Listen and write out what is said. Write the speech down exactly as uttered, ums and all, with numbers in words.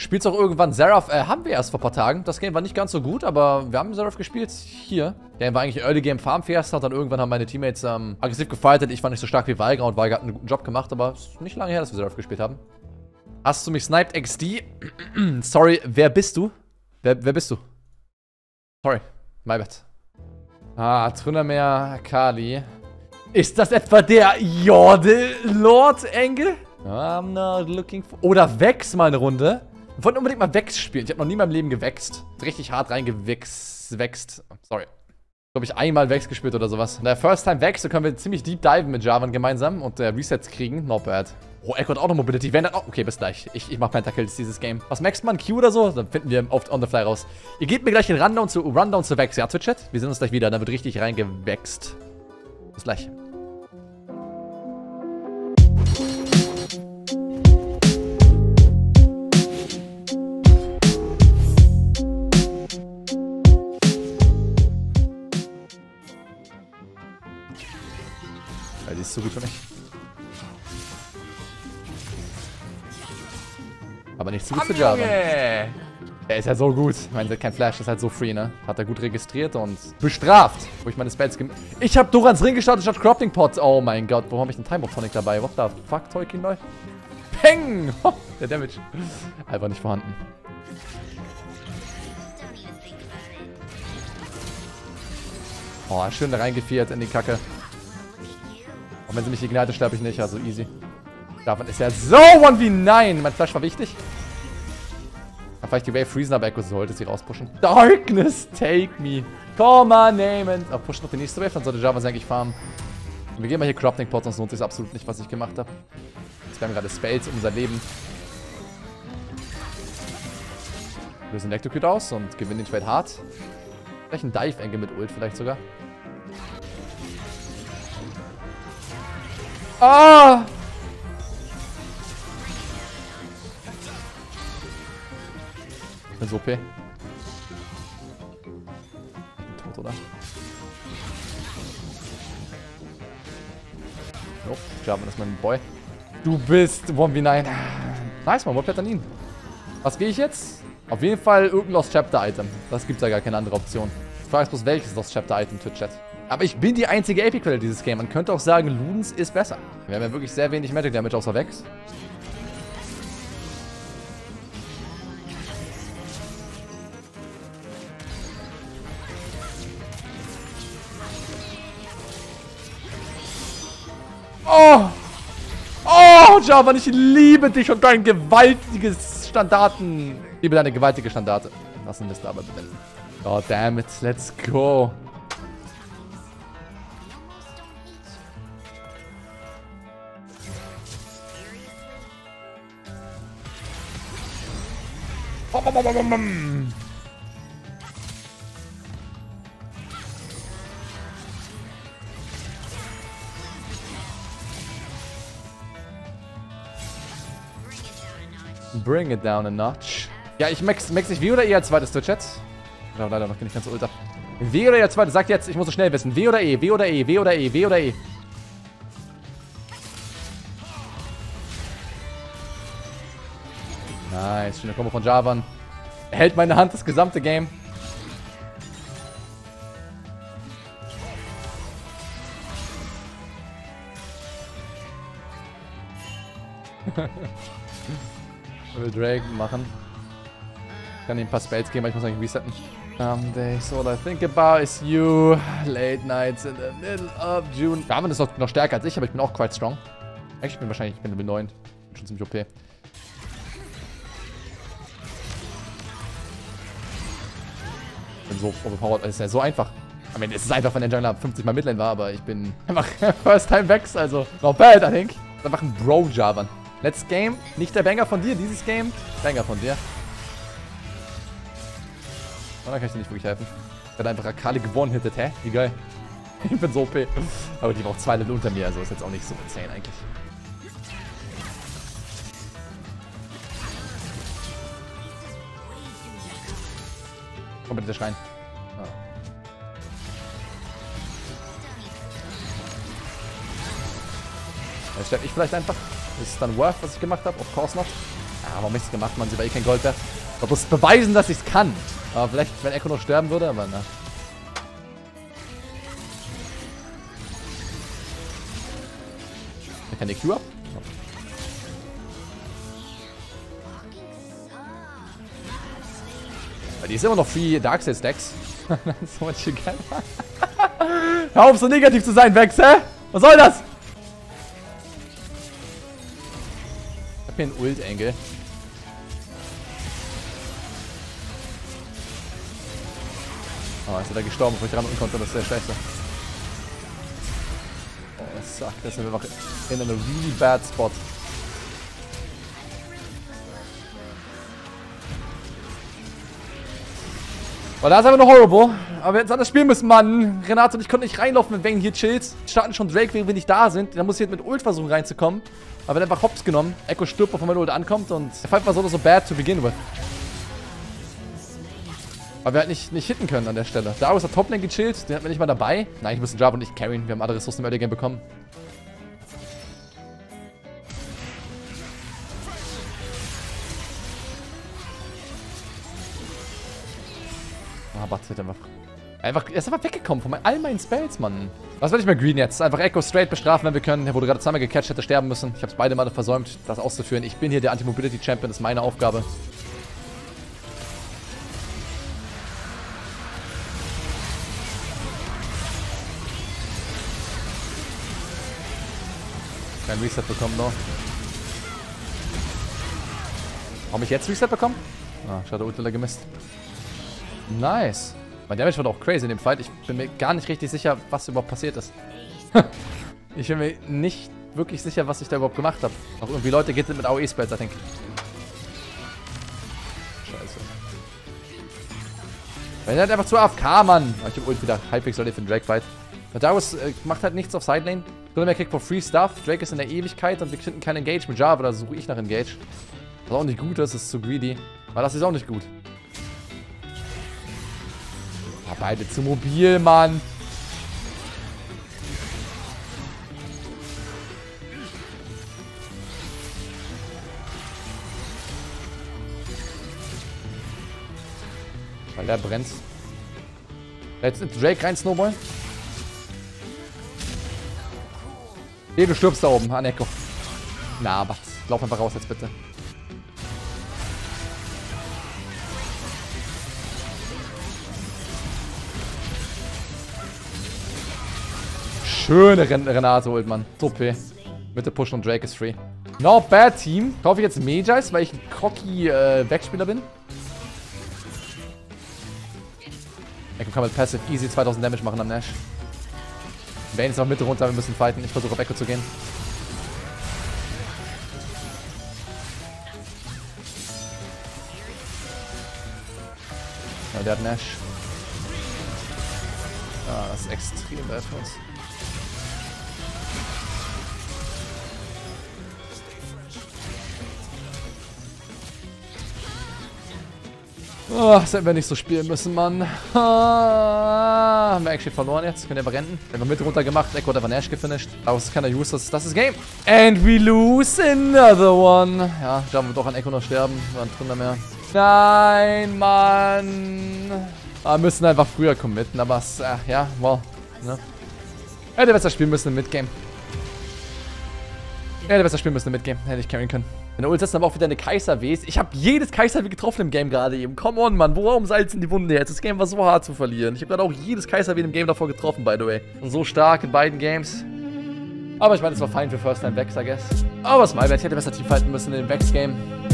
Spielt's auch irgendwann Xerath, äh, haben wir erst vor ein paar Tagen. Das Game war nicht ganz so gut, aber wir haben Xerath gespielt hier. Der war eigentlich Early Game Farmfest, hat dann irgendwann haben meine Teammates ähm, aggressiv gefightet. Ich war nicht so stark wie Veigar und Veigar hat einen guten Job gemacht, aber es ist nicht lange her, dass wir Xerath gespielt haben. Hast du mich sniped, X D? Sorry, wer bist du? Wer, wer bist du? Sorry, my bad. Ah, Trünnermeer, Akali. Ist das etwa der Jordel-Lord-Engel? I'm not looking for... Oder Vex mal eine Runde. Wir wollten unbedingt mal Vex spielen. Ich habe noch nie in meinem Leben gewächst. Richtig hart reingewichst. Sorry. Ich glaube, ich einmal Vex gespielt oder sowas. Der First Time Vex, da können wir ziemlich deep diven mit Jarvan gemeinsam und äh, Resets kriegen. Not bad. Oh, Ekko hat auch noch Mobility. Wenn, oh, okay, bis gleich. Ich, ich mach Pentakills dieses Game. Was maxt man? Q oder so? Dann finden wir oft on the fly raus. Ihr gebt mir gleich den Rundown zu, Rundown zu Vex. Ja, Twitch-Chat? Wir sehen uns gleich wieder. Dann wird richtig reingewichst. Bis gleich. Die ist so gut für mich. Aber nicht so gut für Jarvan. Der ist ja so gut. Ich meine, kein Flash ist halt so free, ne? Hat er gut registriert und bestraft. Wo ich meine Spells gem... Ich hab Dorans Ring gestartet statt Crafting Pots. Oh mein Gott, warum habe ich einen Time-Botonic dabei? What the fuck, Tolkien, neu? Peng! Oh, der Damage. Einfach nicht vorhanden. Oh, schön da reingefeiert in die Kacke. Und wenn sie mich ignite, sterbe ich nicht, also easy. Davon ist ja so eins gegen neun. Mein Flash war wichtig. Dann vielleicht die Wave freezen, aber Ekko sollte sie rauspushen. Darkness, take me. Come on, name and... Oh, pushen noch die nächste Wave, dann sollte Jarvan eigentlich farmen. Und wir gehen mal hier Crafting Pots, sonst lohnt sich absolut nicht, was ich gemacht habe. Jetzt werden gerade Spells um sein Leben. Lösen Electrocute aus und gewinnen den Trade hart. Vielleicht ein Dive-Engel mit Ult, vielleicht sogar. Ah! Ich bin so O P. Bin tot, oder? Jo, Jarvan ist mein Boy. Du bist eins gegen neun. Nice, man, Wallplat an ihn. Was gehe ich jetzt? Auf jeden Fall irgendein Lost Chapter Item. Das gibt's ja gar keine andere Option. Ich frage bloß, welches Lost Chapter Item, Twitch-Chat. Aber ich bin die einzige A P-Quelle dieses Game. Man könnte auch sagen, Ludens ist besser. Wir haben ja wirklich sehr wenig Magic Damage außer Vex. Oh! Oh, Jarvan, ich liebe dich und dein gewaltiges Standarten. Ich liebe deine gewaltige Standarte. Lassen wir es da aber drin. Oh, damn it. Let's go. Bring it down a notch. Ja, ich max, max nicht W oder E als zweites, Twitch-Chat. Ich habe leider noch nicht ganz so ultra. W oder E als zweites, sagt jetzt, ich muss es schnell wissen. W oder E, W oder E, W oder E, W oder E. Nice, schöne Kombo von Jarvan. Er hält meine Hand das gesamte Game. Ich will Drake machen. Ich kann ihm ein paar Spells geben, aber ich muss eigentlich resetten. Some days all I think about is you. Late nights in the middle of June. Jarvan ist noch stärker als ich, aber ich bin auch quite strong. Eigentlich bin ich wahrscheinlich, ich bin Level neun. Bin schon ziemlich O P. So overpowered, das ist ja so einfach. I mean, es ist einfach, wenn der Jungler fünfzig mal Midlane war, aber ich bin einfach First Time Vex, also not bad, I think. Einfach ein Bro Jarvan. Let's Game, nicht der Banger von dir, dieses Game, Banger von dir. Oh, da kann ich dir nicht wirklich helfen. Der hat einfach Akali gewonnen hittet, hä? Wie geil. Ich bin so O P. Aber die war auch zwei Level unter mir, also ist jetzt auch nicht so insane eigentlich. Komm bitte, der Schrein. Ah. Dann sterbe ich vielleicht einfach. Ist es dann worth, was ich gemacht habe? Of course not. warum habe ich es gemacht, man sieht bei eh kein Gold da. Ich glaube, das ist beweisen, dass ich es kann. Aber vielleicht, wenn Ekko noch sterben würde, aber na. Kann der Q ab? Die ist immer noch free Darkseid-Stacks. Das ist manche geil. Hör auf, so negativ zu sein, Vex, hä? Was soll das? Ich hab hier einen Ult-Engel. Oh, ist er da gestorben, bevor ich ran und konnte, das ist der Scheiße. Oh, das sagt, das sind wir einfach in einem really bad spot. Weil da ist einfach nur horrible. Aber jetzt hat das Spiel müssen, Mann. Renata und ich konnten nicht reinlaufen, wenn Wang hier chillt. Starten schon Drake, während wir nicht da sind. Dann muss ich jetzt mit Ult versuchen reinzukommen. Aber wird einfach hops genommen. Ekko stirbt, bevor mein Ult ankommt. Und der Fight war so oder so bad to begin with. Weil wir halt nicht, nicht hitten können an der Stelle. Darius hat Toplane gechillt. Den hatten wir nicht mal dabei. Nein, ich muss den Jarvan nicht carryen. Wir haben alle Ressourcen im Early Game bekommen. Ah, wartet einfach. Einfach, er ist einfach weggekommen von all meinen Spells, Mann. Was will ich mal green jetzt? Einfach Ekko straight bestrafen, wenn wir können. Er wurde gerade zweimal gecatcht, hätte sterben müssen. Ich hab's beide Male versäumt, das auszuführen. Ich bin hier der Anti-Mobility-Champion, das ist meine Aufgabe. Kein Reset bekommen, noch. Habe ich jetzt Reset bekommen? Ah, schade, Ultilla gemisst. Nice. Mein Damage war doch crazy in dem Fight. Ich bin mir gar nicht richtig sicher, was überhaupt passiert ist. Ich bin mir nicht wirklich sicher, was ich da überhaupt gemacht habe. Auch irgendwie Leute geht mit A O E-Spells, I think. Scheiße. Wenn er halt einfach zu A F K, Mann. Ich hab Ult wieder halbwegs solid für den Drake-Fight. Darius äh, macht halt nichts auf Sidelane. Mehr kriegt for free stuff. Drake ist in der Ewigkeit und wir finden kein Engage mit Jarvan. Da suche ich nach Engage. Was auch nicht gut ist, ist zu greedy. Aber das ist auch nicht gut. Beide zu mobil, Mann. Weil der brennt. Jetzt ist Drake rein, Snowball. Nee, du stirbst da oben, an Ekko. Na, aber lauf einfach raus jetzt bitte. Schöne Ren Renate holt man. T P. Mitte pushen und Drake ist free. Not bad, Team. Kaufe ich jetzt Mejais, weil ich ein cocky äh, Wegspieler bin. Ekko kann mit Passive easy zweitausend Damage machen am Nash. Bane ist noch Mitte runter, wir müssen fighten. Ich versuche auf Ekko zu gehen. Ja, der hat Nash. Ah, das ist extrem bad für uns. Oh, das hätten wir nicht so spielen müssen, Mann. Ah, haben wir actually verloren jetzt. Können wir aber rennen. Haben wir mit runter gemacht. Ekko hat einfach Nash gefinisht. Aber es ist keiner use. Das, das ist Game. And we lose another one. Ja, ich glaube, wir doch an Ekko noch sterben. Wir waren drunter mehr. Nein, Mann. Aber wir müssen einfach früher committen. Aber es, äh, ja, wow. Ne? Hätte besser spielen müssen im Midgame. Hätte besser spielen müssen im Midgame. Hätte ich carryen können. In der Ult setzen aber auch wieder eine Kaiser-Ws. Ich habe jedes Kaiser-W getroffen im Game gerade eben. Come on, Mann. Warum salzen die Wunde jetzt? Das Game war so hart zu verlieren. Ich habe gerade auch jedes Kaiser-W im Game davor getroffen, by the way. Und so stark in beiden Games. Aber ich meine, es war fein für First Time Vex, I guess. Aber es war mal, ich hätte besser Team fighten müssen in dem Vex-Game.